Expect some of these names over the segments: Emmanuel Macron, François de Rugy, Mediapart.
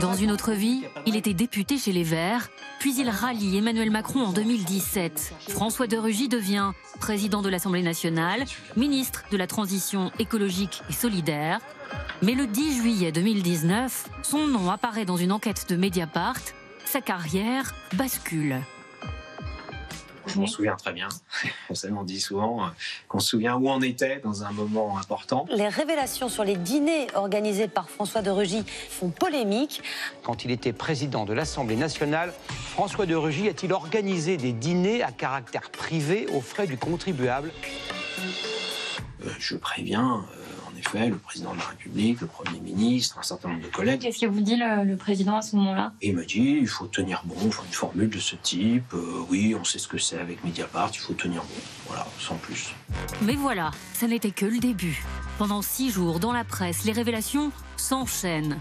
Dans une autre vie, il était député chez Les Verts, puis il rallie Emmanuel Macron en 2017. François de Rugy devient président de l'Assemblée nationale, ministre de la Transition écologique et solidaire. Mais le 10 juillet 2019, son nom apparaît dans une enquête de Mediapart. Sa carrière bascule. Je m'en souviens très bien. Ça m'en dit souvent qu'on se souvient où on était dans un moment important. Les révélations sur les dîners organisés par François de Rugy font polémique. Quand il était président de l'Assemblée nationale, François de Rugy a-t-il organisé des dîners à caractère privé aux frais du contribuable? Je préviens, en effet, le président de la République, le Premier ministre, un certain nombre de collègues. Qu'est-ce que vous dit le président à ce moment-là? Il m'a dit, il faut tenir bon, une formule de ce type, oui, on sait ce que c'est avec Mediapart, il faut tenir bon, voilà, sans plus. Mais voilà, ça n'était que le début. Pendant 6 jours, dans la presse, les révélations s'enchaînent.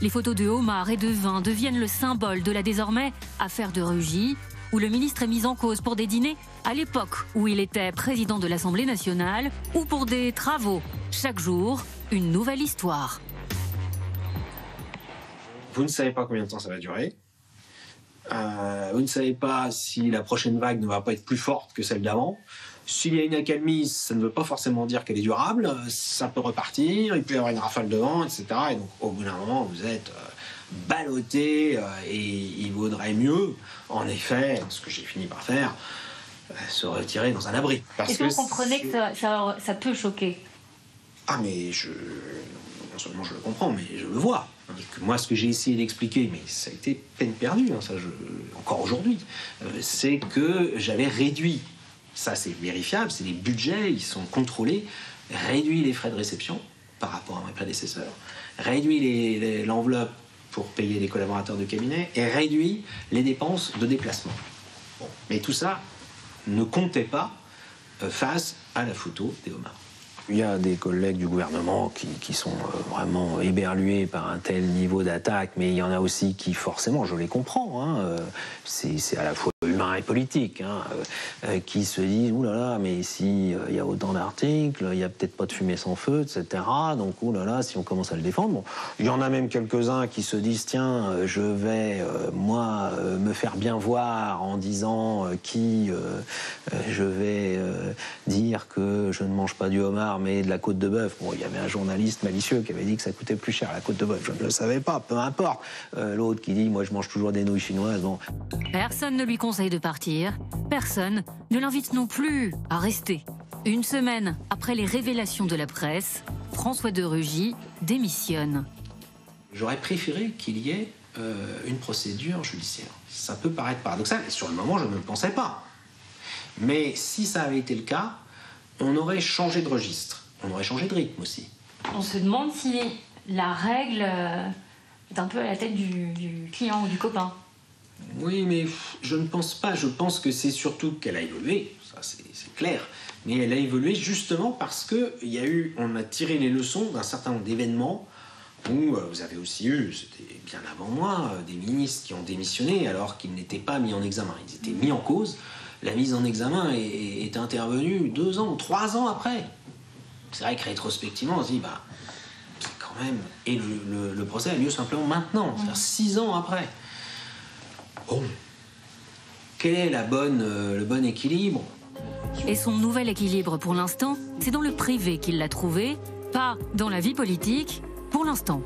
Les photos de homards et de vins deviennent le symbole de la désormais affaire de Rugy, où le ministre est mis en cause pour des dîners à l'époque où il était président de l'Assemblée nationale ou pour des travaux. Chaque jour, une nouvelle histoire. Vous ne savez pas combien de temps ça va durer. Vous ne savez pas si la prochaine vague ne va pas être plus forte que celle d'avant. S'il y a une accalmie, ça ne veut pas forcément dire qu'elle est durable. Ça peut repartir, il peut y avoir une rafale de vent, etc. Et donc, au bout d'un moment, vous êtes ballotté et il vaudrait mieux, en effet, ce que j'ai fini par faire, se retirer dans un abri. Est-ce que vous comprenez que ça peut choquer? Ah mais non seulement je le comprends, mais je le vois. Moi, ce que j'ai essayé d'expliquer, mais ça a été peine perdue, hein, encore aujourd'hui, c'est que j'avais réduit, ça c'est vérifiable, c'est des budgets, ils sont contrôlés, réduit les frais de réception par rapport à mes prédécesseurs, réduit l'enveloppe pour payer les collaborateurs du cabinet et réduit les dépenses de déplacement. Bon. Mais tout ça ne comptait pas face à la photo des homards. Il y a des collègues du gouvernement qui sont vraiment éberlués par un tel niveau d'attaque, mais il y en a aussi qui, forcément, je les comprends, hein, c'est à la fois humain et politique, hein, qui se disent « Oulala, mais ici, il y a autant d'articles, il n'y a peut-être pas de fumée sans feu, etc. Donc, oulala, si on commence à le défendre... Bon. » Il y en a même quelques-uns qui se disent « Tiens, je vais, moi, me faire bien voir en disant qui je vais dire que je ne mange pas du homard, mais de la côte de bœuf. » Bon, il y avait un journaliste malicieux qui avait dit que ça coûtait plus cher la côte de bœuf. Je ne le savais pas, peu importe. L'autre qui dit « Moi, je mange toujours des nouilles chinoises. » Bon. Personne ne lui conseille de partir. Personne ne l'invite non plus à rester. Une semaine après les révélations de la presse, François de Rugy démissionne. J'aurais préféré qu'il y ait une procédure judiciaire. Ça peut paraître paradoxal. Sur le moment, je ne le pensais pas. Mais si ça avait été le cas, on aurait changé de registre, on aurait changé de rythme aussi. On se demande si la règle est un peu à la tête du client ou du copain. Oui, mais je ne pense pas. Je pense que c'est surtout qu'elle a évolué, ça c'est clair. Mais elle a évolué justement parce qu'il y a eu, on a tiré les leçons d'un certain nombre d'événements où vous avez aussi eu, c'était bien avant moi, des ministres qui ont démissionné alors qu'ils n'étaient pas mis en examen, ils étaient mis en cause. La mise en examen est intervenue 2 ans, 3 ans après. C'est vrai que rétrospectivement, on se dit, bah, c'est quand même... Et le procès a lieu simplement maintenant, c'est-à-dire 6 ans après. Bon, quel est le bon équilibre? Et son nouvel équilibre, pour l'instant, c'est dans le privé qu'il l'a trouvé, pas dans la vie politique, pour l'instant.